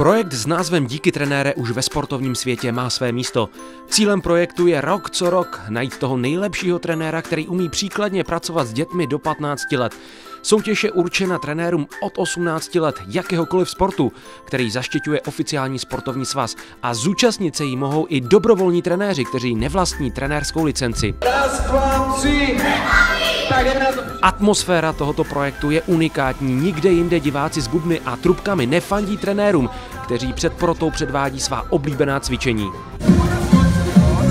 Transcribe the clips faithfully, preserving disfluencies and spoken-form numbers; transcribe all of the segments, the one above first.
Projekt s názvem Díky, trenére už ve sportovním světě má své místo. Cílem projektu je rok co rok najít toho nejlepšího trenéra, který umí příkladně pracovat s dětmi do patnácti let. Soutěž je určena trenérům od osmnácti let jakéhokoliv sportu, který zaštiťuje oficiální sportovní svaz, a zúčastnit se jí mohou i dobrovolní trenéři, kteří nevlastní trenérskou licenci. Raz, dva, tři. Atmosféra tohoto projektu je unikátní, nikde jinde diváci s bubny a trubkami nefandí trenérům, kteří před porotou předvádí svá oblíbená cvičení.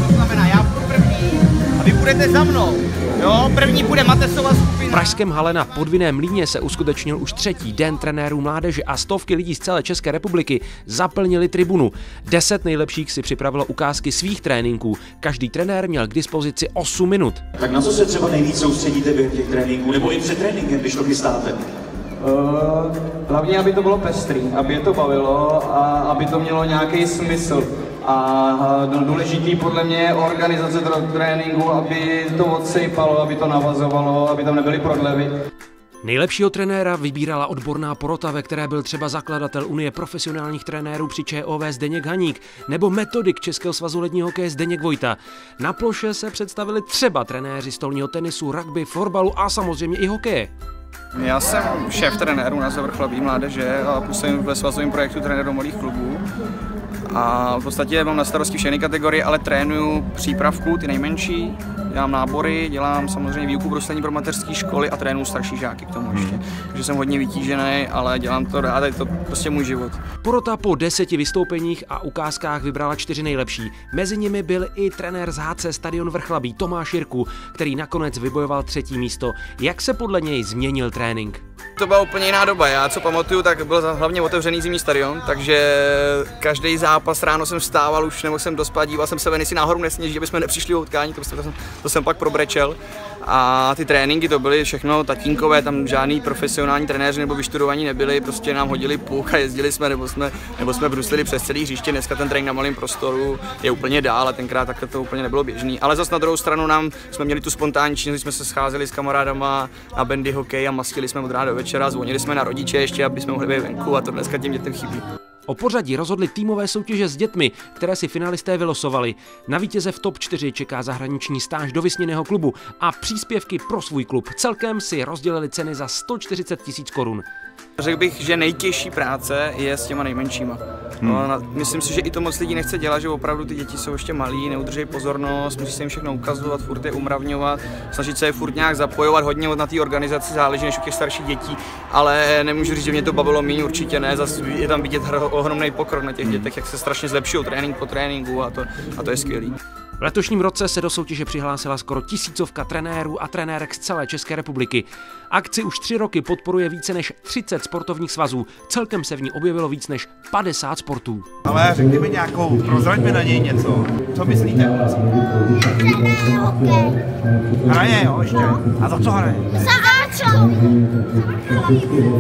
To znamená, já budu první a vy budete za mnou. Jo, první bude Matesova skupina. V pražském hale na Podvinném mlýně se uskutečnil už třetí den trenérů mládeže a stovky lidí z celé České republiky zaplnili tribunu. Deset nejlepších si připravilo ukázky svých tréninků. Každý trenér měl k dispozici osm minut. Tak na co se třeba nejvíc soustředíte během těch tréninků, nebo i před tréninkem, když to chystáte? Uh, hlavně, aby to bylo pestrý, aby je to bavilo a aby to mělo nějaký smysl. A důležitý podle mě je organizace tréninku, aby to odsejpalo, aby to navazovalo, aby tam nebyly prodlevy. Nejlepšího trenéra vybírala odborná porota, ve které byl třeba zakladatel Unie profesionálních trenérů při ČOV Zdeněk Haník nebo metodik Českého svazu ledního hokeje Zdeněk Vojta. Na ploše se představili třeba trenéři stolního tenisu, rugby, fotbalu a samozřejmě i hokeje. Já jsem šéf trenérů na Vrchlabí mládeže a působím ve svazovém projektu trenérů malých klubů. A v podstatě mám na starosti všechny kategorie, ale trénuju přípravku, ty nejmenší, dělám nábory, dělám samozřejmě výuku bruslení pro mateřské školy a trénuju starší žáky k tomu ještě. Takže jsem hodně vytížený, ale dělám to rád, je to prostě můj život. Porota po deseti vystoupeních a ukázkách vybrala čtyři nejlepší. Mezi nimi byl i trenér z H C Stadion Vrchlabí Tomáš Jirků, který nakonec vybojoval třetí místo. Jak se podle něj změnil trénink? To byla úplně jiná doba. Já co pamatuju, tak byl hlavně otevřený zimní stadion, takže každý zápas ráno jsem vstával už, nebo jsem dospal, díval jsem se ven, jestli náhodou nesněží, aby jsme nepřišli o utkání, to jsem, to jsem pak probrečel. A ty tréninky to byly všechno tatínkové, tam žádný profesionální trenéři nebo vyštudovaní nebyli, prostě nám hodili puk a jezdili jsme, nebo jsme, nebo jsme bruslili přes celý hřiště. Dneska ten trénink na malém prostoru je úplně dál a tenkrát takhle to úplně nebylo běžný. Ale zas na druhou stranu nám jsme měli tu spontánní činnost, jsme se scházeli s kamarádama na bandy hokej a mastili jsme od rána do večera, zvonili jsme na rodiče ještě, aby jsme mohli být venku, a to dneska těm dětem chybí. O pořadí rozhodly týmové soutěže s dětmi, které si finalisté vylosovali. Na vítěze v top čtyři čeká zahraniční stáž do vysněného klubu a příspěvky pro svůj klub. Celkem si rozdělili ceny za sto čtyřicet tisíc korun. Řekl bych, že nejtěžší práce je s těma nejmenšíma. No, hmm. Myslím si, že i to moc lidí nechce dělat, že opravdu ty děti jsou ještě malí, neudrží pozornost, musí se jim všechno ukazovat, furt je umravňovat, snažit se je furt nějak zapojovat, hodně od na té organizaci záleží než u těch starších dětí, ale nemůžu říct, že mě to bavilo méně, určitě ne, zase je tam vidět ohromný pokrok na těch hmm. dětech, jak se strašně zlepšují trénink po tréninku, a to, a to je skvělý. V letošním roce se do soutěže přihlásila skoro tisícovka trenérů a trenérek z celé České republiky. Akci už tři roky podporuje více než třicet sportovních svazů. Celkem se v ní objevilo víc než padesát sportů. Ale řekni mi nějakou, prozraďme na něj něco. Co myslíte? Hraje, jo, ještě. A za co hraje? Za Ačo.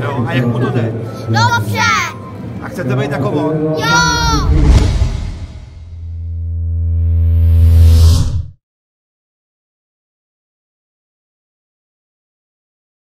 Jo, a jak mu to jde? Dobře. A chcete být takovou? Jo.